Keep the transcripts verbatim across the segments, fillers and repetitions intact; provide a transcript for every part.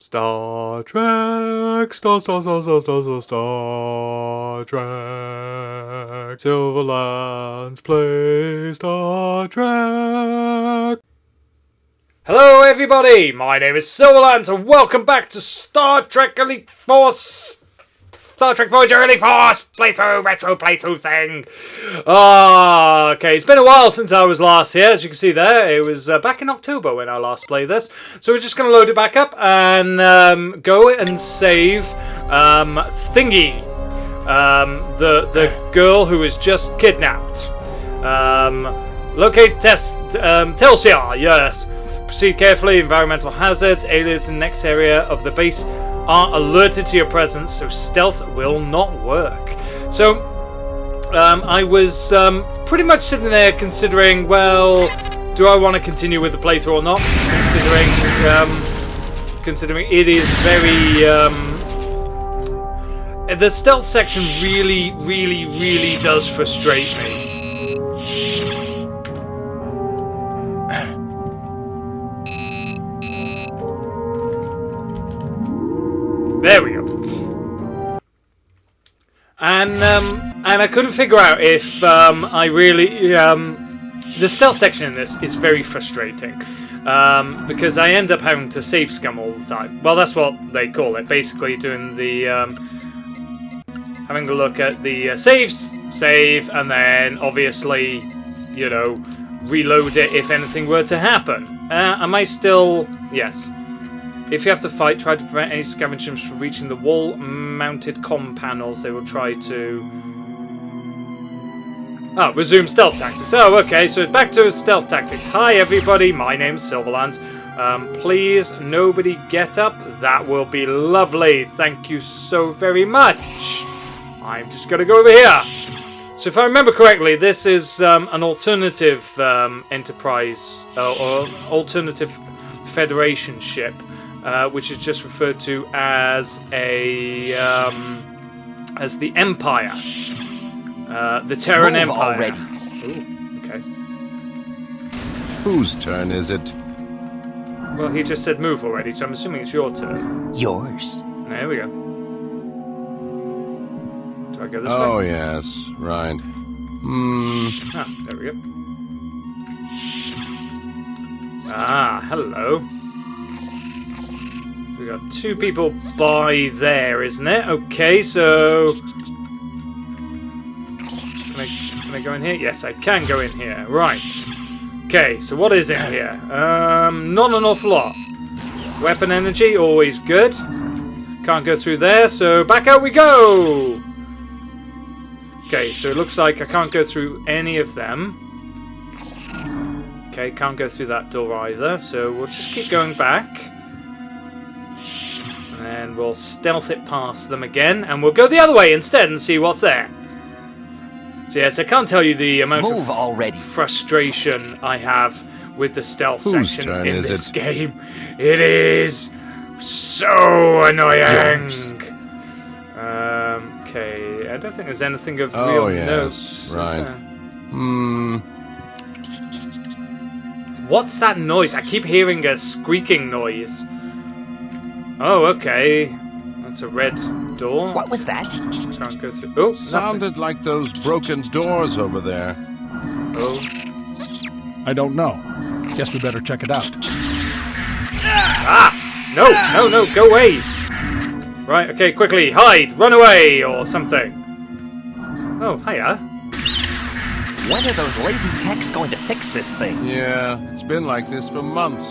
Star Trek, Star, Star, Star, Star, Star, Star, Star Trek. Silverlance, play Star Trek. Hello everybody, my name is Silverlance and welcome back to Star Trek Elite Force. Star Trek Voyager Elite Force playthrough, retro playthrough thing. Ah, oh, okay, it's been a while since I was last here, as you can see there. It was uh, back in October when I last played this. So we're just going to load it back up and um, go and save um, Thingy, um, the, the girl who was just kidnapped. Um, locate test um, Telsiar, yes. Proceed carefully, environmental hazards, aliens in the next area of the base are alerted to your presence, so stealth will not work. So, um, I was um, pretty much sitting there considering, well, do I want to continue with the playthrough or not? Considering, um, considering it is very... Um, the stealth section really, really, really does frustrate me. There we go. And um, and I couldn't figure out if um, I really um, the stealth section in this is very frustrating um, because I end up having to save scum all the time. Well, that's what they call it, basically doing the um, having a look at the uh, saves, save, and then obviously you know reload it if anything were to happen. Uh, am I still yes? If you have to fight, try to prevent any scavengers from reaching the wall-mounted comm panels. They will try to... Oh, resume stealth tactics. Oh, okay, so back to stealth tactics. Hi, everybody. My name's Silverland. Um, please, nobody get up. That will be lovely. Thank you so very much. I'm just going to go over here. So if I remember correctly, this is um, an alternative um, enterprise uh, or alternative Federation ship. Uh, which is just referred to as a um, as the Empire, uh, the Terran Empire. Already. Ooh, okay. Whose turn is it? Well, he just said move already, so I'm assuming it's your turn. Yours. There we go. Do I go this oh, way? Oh yes, right. Hmm. Ah, there we go. Ah, hello. We got two people by there, isn't it? Okay, so can I can I go in here? Yes, I can go in here. Right. Okay, so what is in here? Um, not an awful lot. Weapon energy, always good. Can't go through there, so back out we go. Okay, so it looks like I can't go through any of them. Okay, can't go through that door either, so we'll just keep going back. And we'll stealth it past them again, and we'll go the other way instead and see what's there. So yes, I can't tell you the amount Move of already. frustration I have with the stealth Whose section in this it? game. It is so annoying. Um, okay, I don't think there's anything of oh, real yes, notes. Right. Hmm. What's that noise? I keep hearing a squeaking noise. Oh, okay. That's a red door. What was that? Can't go through. Oh, sounded nothing. Like those broken doors over there. Oh. I don't know. Guess we better check it out. Ah! No, no, no, go away! Right, okay, quickly, hide, run away, or something. Oh, hiya. When are those lazy techs going to fix this thing? Yeah, it's been like this for months.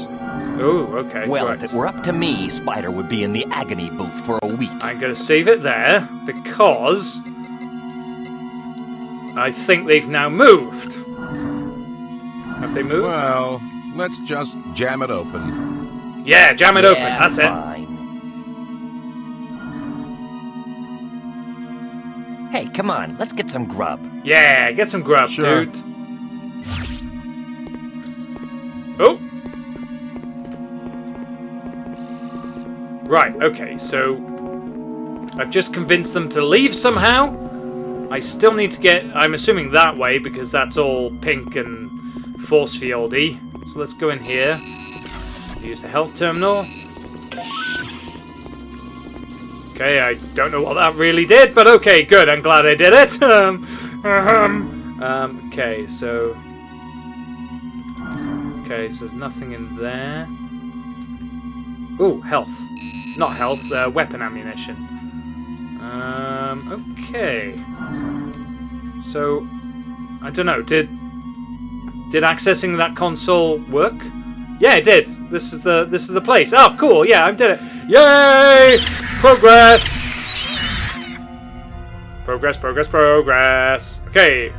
Oh, okay. Well, right. If it were up to me, Spider would be in the agony booth for a week. I'm going to save it there, because I think they've now moved. Have they moved? Well, let's just jam it open. Yeah, jam it yeah, open. That's fine. it. Hey, come on. Let's get some grub. Yeah, get some grub, sure. dude. Oh. Right, okay, so I've just convinced them to leave somehow. I still need to get, I'm assuming that way, because that's all pink and force field-y. So let's go in here. Use the health terminal. Okay, I don't know what that really did, but okay, good. I'm glad I did it. um, um, okay, so... Okay, so there's nothing in there. Ooh, health. Not health, uh, weapon ammunition. Um, okay. So, I don't know, did... Did accessing that console work? Yeah, it did. This is the this is the place. Oh, cool. Yeah, I did it. Yay! Progress. Progress, progress, progress. Okay.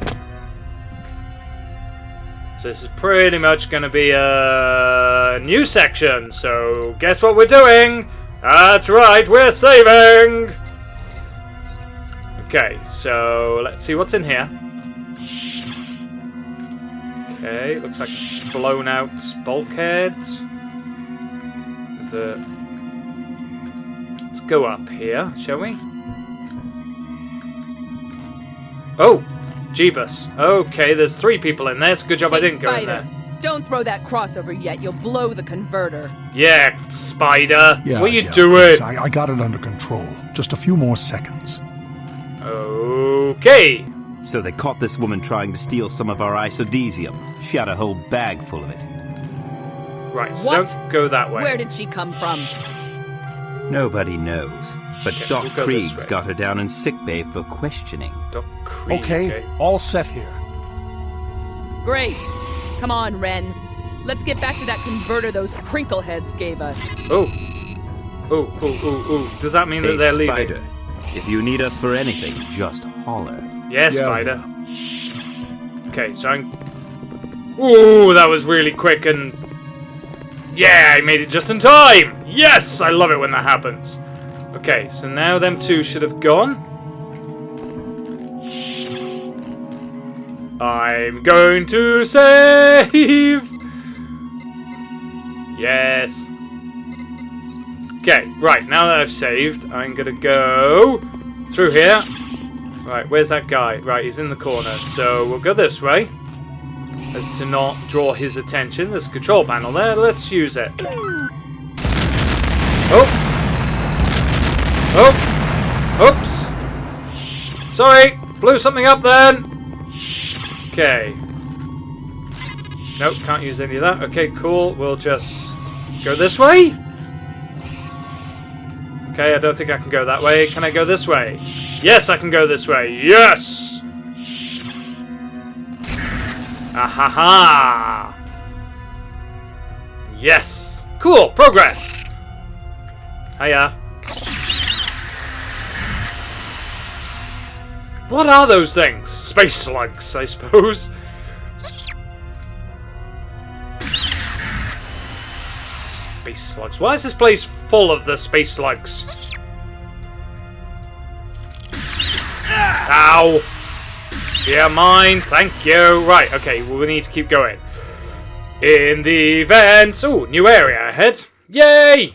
So this is pretty much going to be a new section. So guess what we're doing? That's right, we're saving. Okay. So let's see what's in here. Okay, looks like blown out bulkhead. There's a... Let's go up here, shall we? Oh! Jeebus. Okay, there's three people in there. It's a good job hey, I didn't Spider, go in there. Don't throw that crossover yet. You'll blow the converter. Yeah, Spider. Yeah, what are you yeah, doing? I, I got it under control. Just a few more seconds. Okay. So they caught this woman trying to steal some of our isodesium. She had a whole bag full of it. Right, so what? Don't go that way. Where did she come from? Nobody knows. But okay, Doc we'll Krieg's go got her down in sickbay for questioning. Doc Krieg. Okay, okay, all set here. Great. Come on, Ren. Let's get back to that converter those crinkleheads gave us. Oh. Oh, oh, oh, oh. Does that mean hey, that they're Spider, leaving? Spider, if you need us for anything, just holler. Yes, yeah, Spider. Okay, so I'm... Ooh, that was really quick and... Yeah, I made it just in time! Yes! I love it when that happens. Okay, so now them two should have gone. I'm going to save! Yes. Okay, right, now that I've saved, I'm gonna go through here. Right, where's that guy? Right, he's in the corner. So we'll go this way, as to not draw his attention. There's a control panel there. Let's use it. Oh. Oh. Oops. Sorry. Blew something up then. Okay. Nope, can't use any of that. Okay, cool. We'll just go this way. Okay, I don't think I can go that way. Can I go this way? Yes, I can go this way. Yes! Ahaha! Yes! Cool! Progress! Hiya. What are those things? Space slugs, I suppose. Space slugs. Why is this place full of the space slugs? Ow! Yeah, mine. Thank you. Right. Okay. Well, we need to keep going. In the vents. Oh, new area ahead. Yay!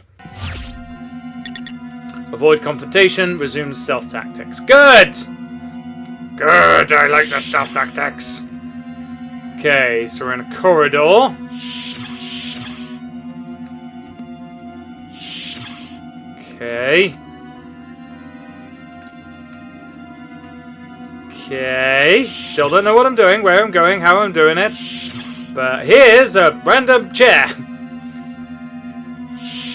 Avoid confrontation. Resume stealth tactics. Good. Good. I like the stealth tactics. Okay. So we're in a corridor. Okay. Okay, still don't know what I'm doing, where I'm going, how I'm doing it. But here's a random chair.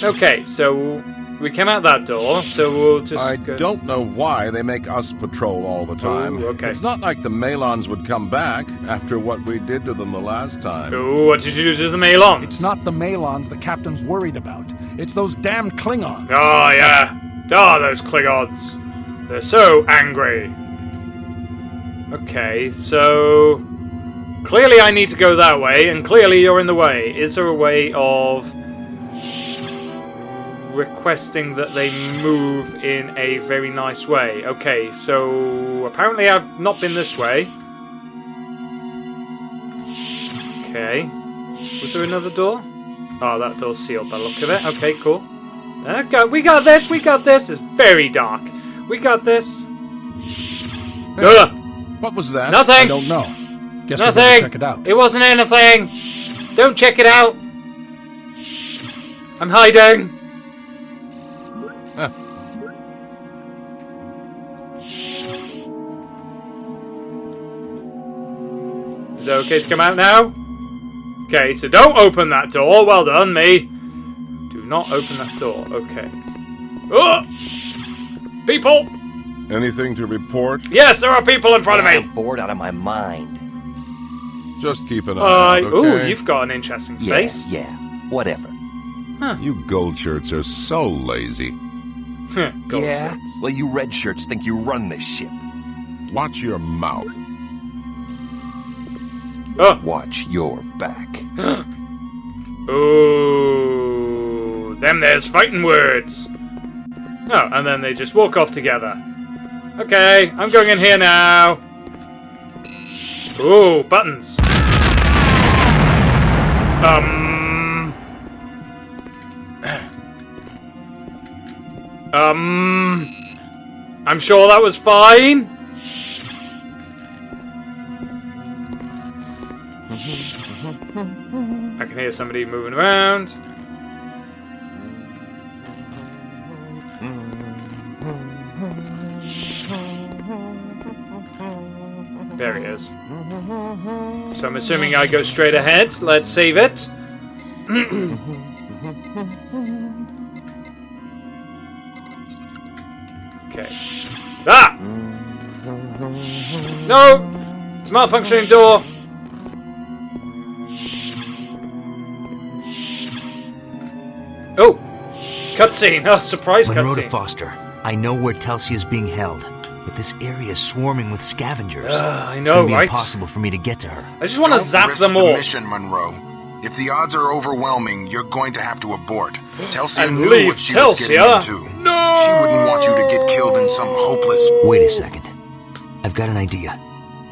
Okay, so we came out that door, so we'll just... I go. Don't know why they make us patrol all the time. Ooh, okay. It's not like the Malons would come back after what we did to them the last time. Ooh, what did you do to the Malons? It's not the Malons the captain's worried about. It's those damn Klingons. Oh, yeah. Oh, those Klingons. They're so angry. Okay, so clearly I need to go that way, and clearly you're in the way. Is there a way of requesting that they move in a very nice way? Okay, so apparently I've not been this way. Okay. Was there another door? Oh, that door's sealed by the look of it. Okay, cool. Okay, we got this, we got this. It's very dark. We got this. Ugh! What was that? Nothing. I don't know. Guess we'll check it out. It wasn't anything. Don't check it out. I'm hiding. Huh. Is it okay to come out now? Okay, so don't open that door. Well done, me. Do not open that door. Okay. Oh! People! Anything to report? Yes, there are people in front of me! I'm bored out of my mind. Just keep an eye uh, out, okay? Ooh, you've got an interesting yeah, face. Yeah, whatever. Huh. You gold shirts are so lazy. gold yeah? Shirts. Well, you red shirts think you run this ship. Watch your mouth. Oh. Watch your back. Ooh, them there's fighting words. Oh, and then they just walk off together. Okay, I'm going in here now. Ooh, buttons. Um. Um. I'm sure that was fine. I can hear somebody moving around. There he is. So I'm assuming I go straight ahead. Let's save it. Okay. Ah! No! It's a malfunctioning door. Oh! Cutscene. Oh, surprise cutscene. Monroe to Foster. I know where Telsia is being held. But this area is swarming with scavengers. Uh, I know, it's right? It's impossible for me to get to her. I just want to zap them all. Don't risk the mission, Monroe. If the odds are overwhelming, you're going to have to abort. Telsia and knew what she Telsia. was getting into. No! She wouldn't want you to get killed in some hopeless... Wait a second. I've got an idea.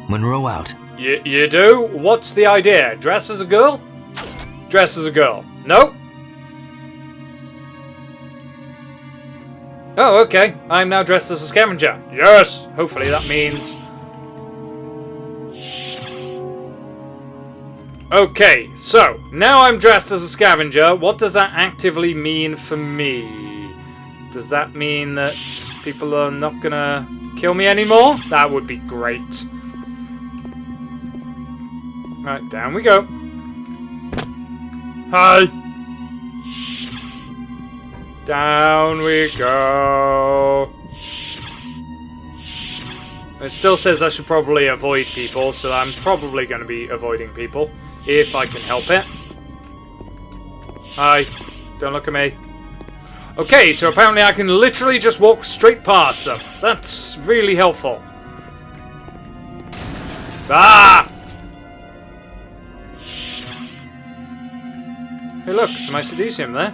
Monroe out. Y you do? What's the idea? Dress as a girl? Dress as a girl. Nope. Oh, okay. I'm now dressed as a scavenger. Yes! Hopefully that means... Okay, so, now I'm dressed as a scavenger. What does that actively mean for me? Does that mean that people are not gonna kill me anymore? That would be great. Right, down we go. Hi! Down we go. It still says I should probably avoid people, so I'm probably going to be avoiding people, if I can help it. Hi. Don't look at me. Okay, so apparently I can literally just walk straight past them. That's really helpful. Ah! Hey look, some isodesium there.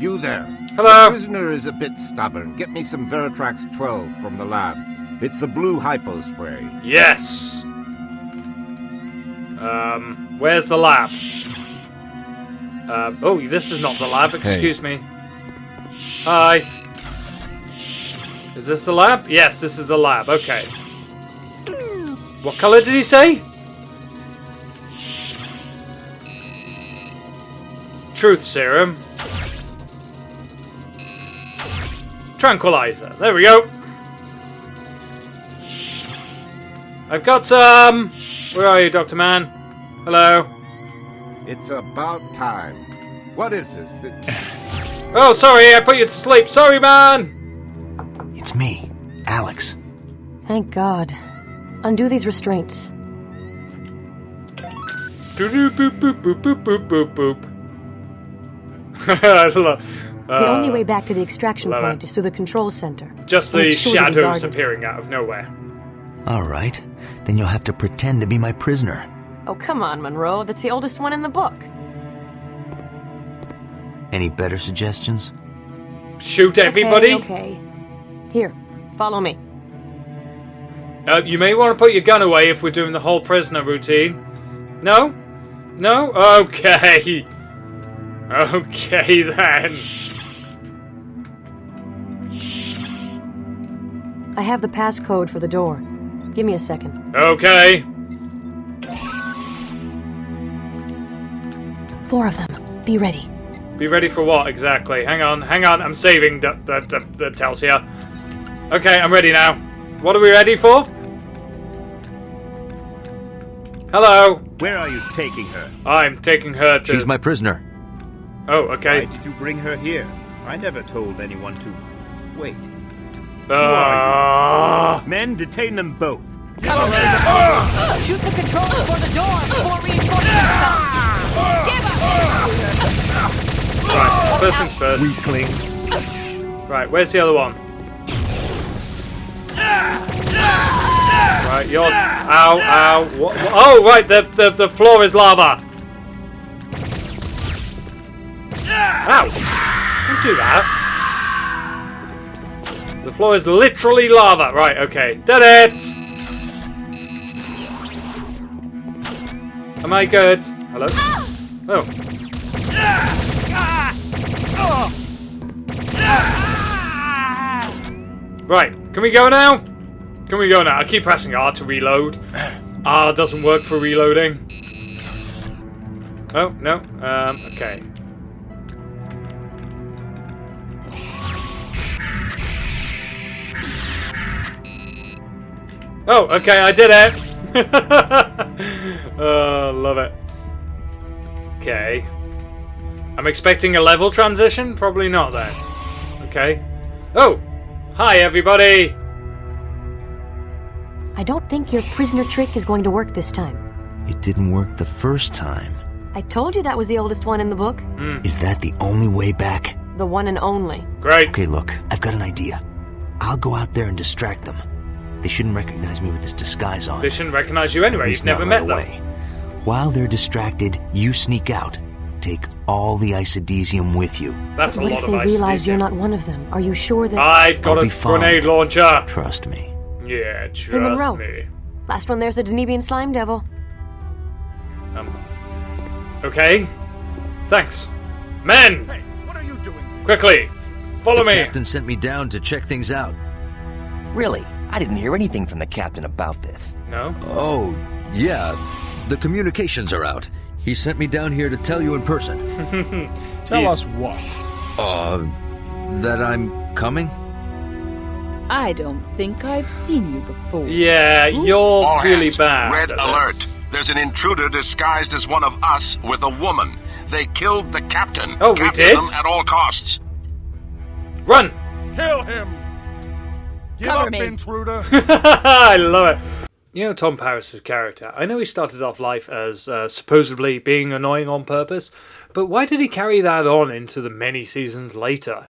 You there. Hello. The prisoner is a bit stubborn. Get me some Veritrax twelve from the lab. It's the blue hypo spray. Yes. Um, where's the lab? Uh, oh, this is not the lab. Excuse hey. me. Hi. Is this the lab? Yes, this is the lab. Okay. What color did he say? Truth serum. Tranquilizer. There we go. I've got, um... where are you, Doctor Man? Hello. It's about time. What is this? It's... Oh, sorry, I put you to sleep. Sorry, man! It's me, Alex. Thank God. Undo these restraints. Doo-doo boop boop boop boop boop boop boop. I love... The uh, only way back to the extraction point it. is through the control center. Just the shadows appearing out of nowhere. All right. Then you'll have to pretend to be my prisoner. Oh, come on, Monroe. That's the oldest one in the book. Any better suggestions? Shoot everybody? Okay, okay. Here, follow me. Uh, you may want to put your gun away if we're doing the whole prisoner routine. No? No? Okay. Okay, then. I have the passcode for the door. Give me a second. Okay. Four of them. Be ready. Be ready for what, exactly? Hang on, hang on. I'm saving the, the, the, the Telsia. Okay, I'm ready now. What are we ready for? Hello! Where are you taking her? I'm taking her to... She's my prisoner. Oh, okay. Why did you bring her here? I never told anyone to... Wait. Uh... Who are you? Men, detain them both. Shoot the controls for the door before reinforcements come. Give up! Right, first things first. Weakling. Right, where's the other one? Right, you're... Ow, ow. What, what? Oh, right, the, the, the floor is lava. Ow. Don't do that. The floor is literally lava. Right, okay. Did it! Am I good? Hello? Oh. Right, can we go now? Can we go now? I keep pressing R to reload. R doesn't work for reloading. Oh, no. Um, okay. Oh, okay, I did it! uh, love it. Okay. I'm expecting a level transition? Probably not then. Okay. Oh! Hi, everybody! I don't think your prisoner trick is going to work this time. It didn't work the first time. I told you that was the oldest one in the book. Mm. Is that the only way back? The one and only. Great. Okay, look, I've got an idea. I'll go out there and distract them. They shouldn't recognize me with this disguise on. They shouldn't recognize you anyway. You've never met them. While they're distracted, you sneak out. Take all the isodesium with you. That's a lot of isodesium. What if they realize you're not one of them? Are you sure that... I've got a grenade launcher. Trust me. Yeah, trust me. Last one there's a Denebian slime devil. Um. Okay. Thanks. Men! Hey, what are you doing? Quickly, follow me. The captain sent me down to check things out. Really? I didn't hear anything from the captain about this. No? Oh, yeah. The communications are out. He sent me down here to tell you in person. Tell us what? Uh, that I'm coming? I don't think I've seen you before. Yeah, you're All really hands. bad. Red alert. This. There's an intruder disguised as one of us with a woman. They killed the captain. Oh, Captured we did? Them at all costs. Run! Kill him! Give up, intruder. I love it. You know Tom Paris's character. I know he started off life as uh, supposedly being annoying on purpose, but why did he carry that on into the many seasons later?